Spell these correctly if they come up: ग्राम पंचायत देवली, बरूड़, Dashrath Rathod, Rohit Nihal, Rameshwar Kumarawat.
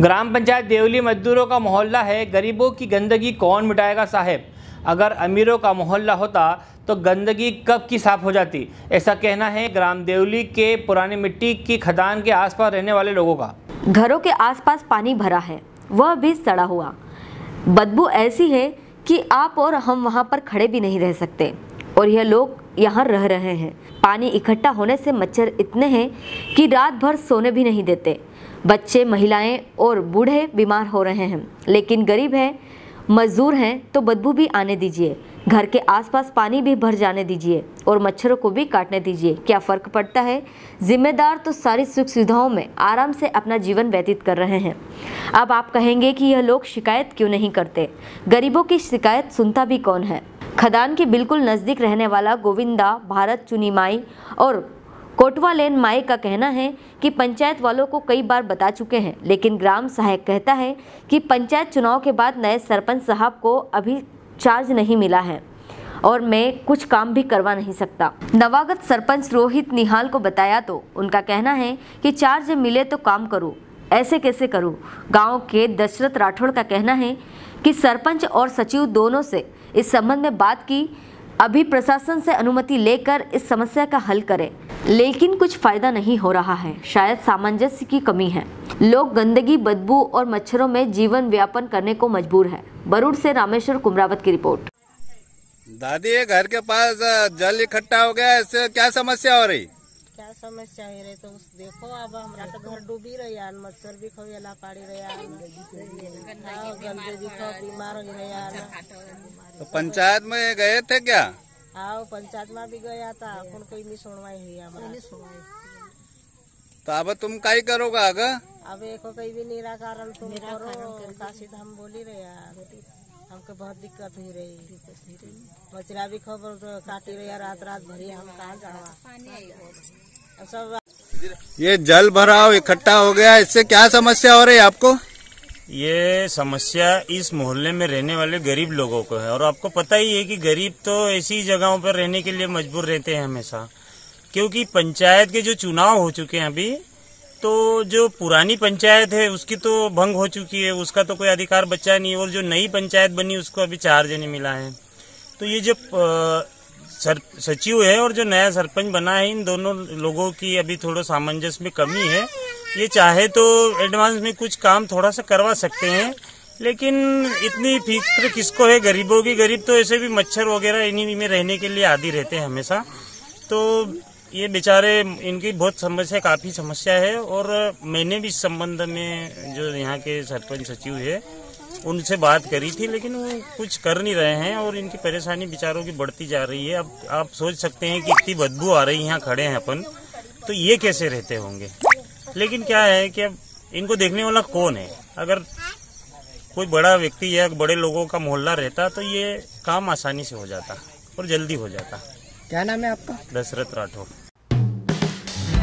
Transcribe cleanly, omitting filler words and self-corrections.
ग्राम पंचायत देवली मजदूरों का मोहल्ला है। गरीबों की गंदगी कौन मिटाएगा साहब, अगर अमीरों का मोहल्ला होता तो गंदगी कब की साफ हो जाती, ऐसा कहना है ग्राम देवली के पुराने मिट्टी की खदान के आसपास रहने वाले लोगों का। घरों के आसपास पानी भरा है, वह भी सड़ा हुआ। बदबू ऐसी है कि आप और हम वहां पर खड़े भी नहीं रह सकते, और यह लोग यहाँ रह रहे हैं। पानी इकट्ठा होने से मच्छर इतने हैं कि रात भर सोने भी नहीं देते। बच्चे, महिलाएं और बूढ़े बीमार हो रहे हैं, लेकिन गरीब हैं, मजदूर हैं तो बदबू भी आने दीजिए। घर के आसपास पानी भी भर जाने दीजिए और मच्छरों को भी काटने दीजिए, क्या फ़र्क पड़ता है। जिम्मेदार तो सारी सुख सुविधाओं में आराम से अपना जीवन व्यतीत कर रहे हैं। अब आप कहेंगे कि यह लोग शिकायत क्यों नहीं करते, गरीबों की शिकायत सुनता भी कौन है। खदान के बिल्कुल नज़दीक रहने वाला गोविंदा, भारत, चुनी माई और कोटवा लेन माई का कहना है कि पंचायत वालों को कई बार बता चुके हैं, लेकिन ग्राम सहायक कहता है कि पंचायत चुनाव के बाद नए सरपंच साहब को अभी चार्ज नहीं मिला है और मैं कुछ काम भी करवा नहीं सकता। नवागत सरपंच रोहित निहाल को बताया तो उनका कहना है कि चार्ज मिले तो काम करूँ, ऐसे कैसे करूं। गांव के दशरथ राठौड़ का कहना है कि सरपंच और सचिव दोनों से इस संबंध में बात की, अभी प्रशासन से अनुमति लेकर इस समस्या का हल करें, लेकिन कुछ फायदा नहीं हो रहा है। शायद सामंजस्य की कमी है। लोग गंदगी, बदबू और मच्छरों में जीवन व्यापन करने को मजबूर है। बरूद से रामेश्वर कुमरावत की रिपोर्ट। दादी, घर के पास जल इकट्ठा हो गया, इससे क्या समस्या हो रही? क्या समस्या है रे, तो देखो अब हमारा तो घर डूबी रही है, मच्छर भी खवेला पाड़ी रही है, गंदगी खो बीमार हो रही। तो पंचायत में गए थे क्या? हाँ, पंचायत में भी गया था, अपन कोई नहीं सुनवाई हुई हमारा। तो अब तुम काई करोगा आगे? अब एको कहीं भी निराकरण तुम करो, काशी हम बोली रहे यार, हमको बहुत दिक्कत हुई रही। मछरा भी खबर काटी रही रात रात भरी, हम कहाँ जावा। सब ये जल भराव इकट्ठा हो गया, इससे क्या समस्या हो रही है आपको? ये समस्या इस मोहल्ले में रहने वाले गरीब लोगों को है, और आपको पता ही है कि गरीब तो ऐसी जगहों पर रहने के लिए मजबूर रहते हैं हमेशा, क्योंकि पंचायत के जो चुनाव हो चुके हैं अभी, तो जो पुरानी पंचायत है उसकी तो भंग हो चुकी है, उसका तो कोई अधिकार बचा नहीं, और जो नई पंचायत बनी उसको अभी चार्ज नहीं मिला है। तो ये जो सचिव है और जो नया सरपंच बना है, इन दोनों लोगों की अभी थोड़ा सामंजस्य में कमी है। ये चाहे तो एडवांस में कुछ काम थोड़ा सा करवा सकते हैं, लेकिन इतनी फिक्र किसको है गरीबों की। गरीब तो ऐसे भी मच्छर वगैरह इन्हीं में रहने के लिए आदी रहते हैं हमेशा, तो ये बेचारे, इनकी बहुत समस्या, काफ़ी समस्या है। और मैंने भी इस संबंध में जो यहाँ के सरपंच सचिव है उनसे बात करी थी, लेकिन वो कुछ कर नहीं रहे हैं और इनकी परेशानी बेचारों की बढ़ती जा रही है। अब आप सोच सकते हैं कि इतनी बदबू आ रही है, यहाँ खड़े हैं अपन, तो ये कैसे रहते होंगे। लेकिन क्या है कि अब इनको देखने वाला कौन है। अगर कोई बड़ा व्यक्ति या बड़े लोगों का मोहल्ला रहता तो ये काम आसानी से हो जाता और जल्दी हो जाता। क्या नाम है आपका? दशरथ राठौड़।